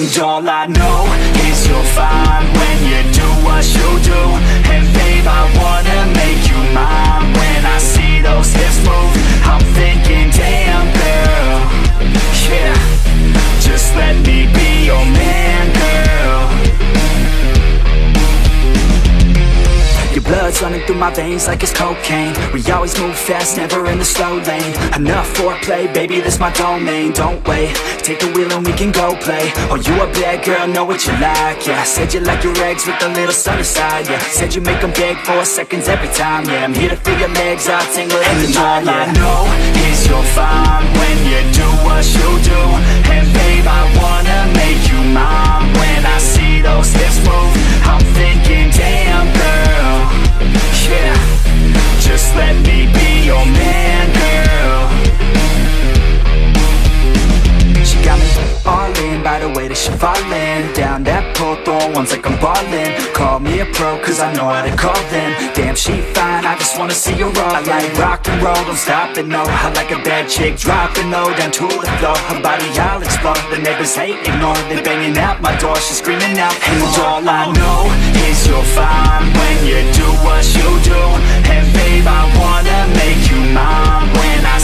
And all I know is you'll find when you do what you do. And babe, I wanna make you mine. When I see those hips move, I'm thinking, damn girl, yeah. Just let me be your man, girl. Your blood's running through my veins like it's cocaine. We always move fast, never in the slow lane. Enough foreplay, baby, this my domain. Don't wait. Take the wheel and we can go play. Oh, you a bad girl, know what you like, yeah. Said you like your eggs with a little sunny side, yeah. Said you make them beg 4 seconds every time, yeah. I'm here to figure legs out, tingle every night, yeah. And all I know is you'll find when you do what you do. And babe, I wanna make you mine. When I see those hips move, I'm thinking, damn girl, yeah. Just let me be your man, girl. Got me all in by the way that she fallin'. Down that pole, throwing ones like I'm ballin'. Call me a pro, cause I know how to call them. Damn, she fine, I just wanna see her all. I like rock and roll, don't stop it, no. I like a bad chick, dropping low, down to the floor. Her body, I'll explode, the neighbors hate, ignore. They banging out my door, she's screaming out. And all I know is you'll find when you do what you do. And babe, I wanna make you mine. When I